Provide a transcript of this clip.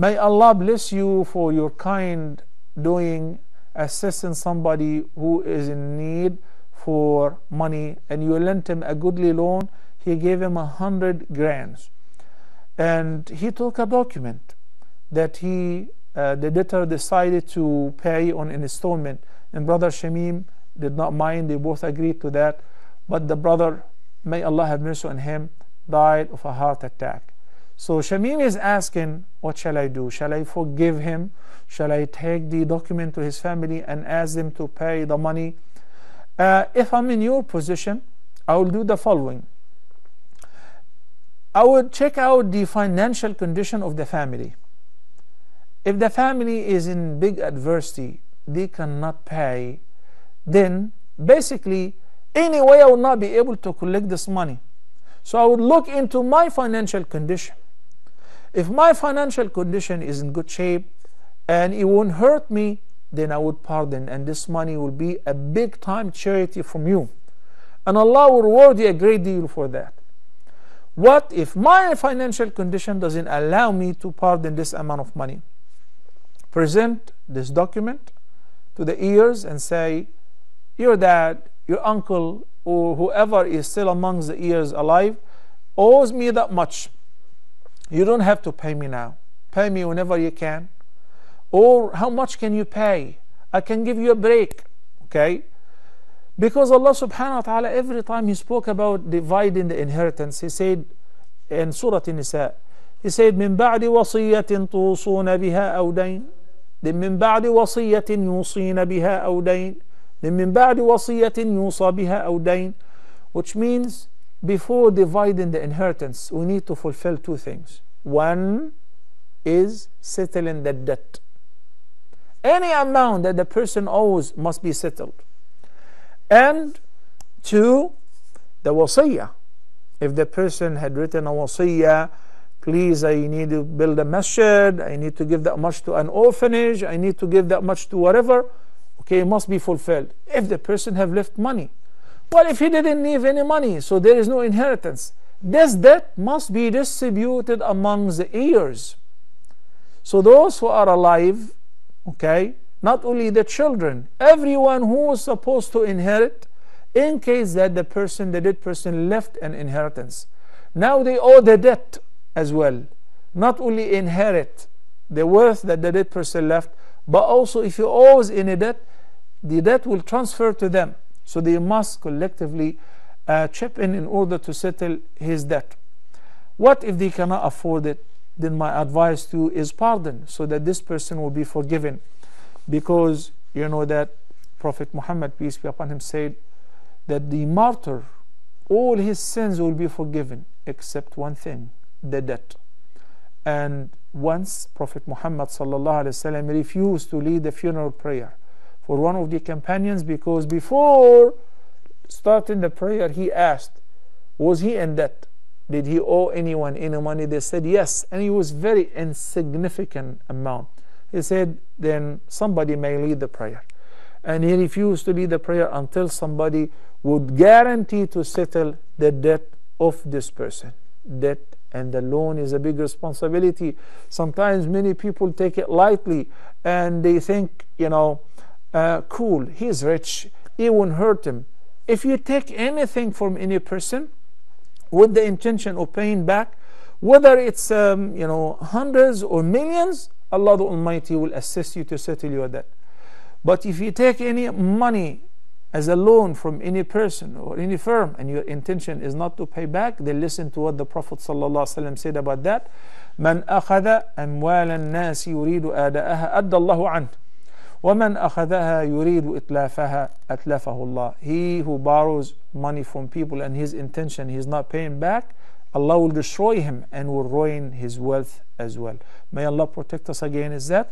May Allah bless you for your kind doing, assisting somebody who is in need for money, and you lent him a goodly loan. He gave him 100 grams, and he took a document that the debtor decided to pay on an installment, and brother Shamim did not mind. They both agreed to that, but the brother, may Allah have mercy on him, died of a heart attack. So Shamim is asking, what shall I do? Shall I forgive him? Shall I take the document to his family and ask them to pay the money? If I'm in your position, I will do the following. I would check out the financial condition of the family. If the family is in big adversity, they cannot pay, then basically any way I will not be able to collect this money. So I would look into my financial condition. If my financial condition is in good shape and it won't hurt me, then I would pardon, and this money will be a big time charity from you, and Allah will reward you a great deal for that. What if my financial condition doesn't allow me to pardon this amount of money? Present this document to the ears and say, your dad, your uncle, or whoever is still amongst the ears alive owes me that much. You don't have to pay me now. Pay me whenever you can. Or how much can you pay? I can give you a break. Okay? Because Allah subhanahu wa ta'ala, every time He spoke about dividing the inheritance, He said in Surah An-Nisa, He said, مِن بَعْدِ وَصِيَّةٍ تُوصُونَ بِهَا أَوْ دَيْنٍ. Then مِن بَعْدِ وَصِيَّةٍ يُوصِينَ بِهَا أَوْ دَيْنٍ. Then مِن بَعْدِ وَصِيَّةٍ يُوصَى بِهَا أَوْ دَيْنٍ. Which means, before dividing the inheritance, we need to fulfill two things. One is settling the debt. Any amount that the person owes must be settled. And two, the wasiyah. If the person had written a wasiyah, please, I need to build a masjid, I need to give that much to an orphanage, I need to give that much to whatever, okay, it must be fulfilled. If the person have left money, well, if he didn't leave any money, so there is no inheritance, this debt must be distributed amongst the heirs. So those who are alive, okay, not only the children, everyone who was supposed to inherit, in case that the person, the dead person, left an inheritance. Now they owe the debt as well. Not only inherit the wealth that the dead person left, but also if he owes any debt, the debt will transfer to them. So they must collectively chip in order to settle his debt. What if they cannot afford it? Then my advice to you is pardon, so that this person will be forgiven. Because you know that Prophet Muhammad, peace be upon him, said that the martyr, all his sins will be forgiven except one thing, the debt. And once Prophet Muhammad sallallahu alaihi wasallam refused to lead the funeral prayer for one of the companions, because before starting the prayer he asked, was he in debt? Did he owe anyone any money? They said yes, and it was very insignificant amount. He said, then somebody may lead the prayer. And he refused to lead the prayer until somebody would guarantee to settle the debt of this person. Debt and the loan is a big responsibility. Sometimes many people take it lightly and they think, you know, cool, he's rich, it won't hurt him. If you take anything from any person with the intention of paying back, whether it's you know, hundreds or millions, Allah the Almighty will assist you to settle your debt. But if you take any money as a loan from any person or any firm and your intention is not to pay back, then listen to what the Prophet ﷺ said about that. من أخذ أموال الناس يريد أداءها أدى الله عنه ومن أخذها يريد إتلافها أتلفه الله. He who borrows money from people and his intention he is not paying back, Allah will destroy him and will ruin his wealth as well. May Allah protect us against that.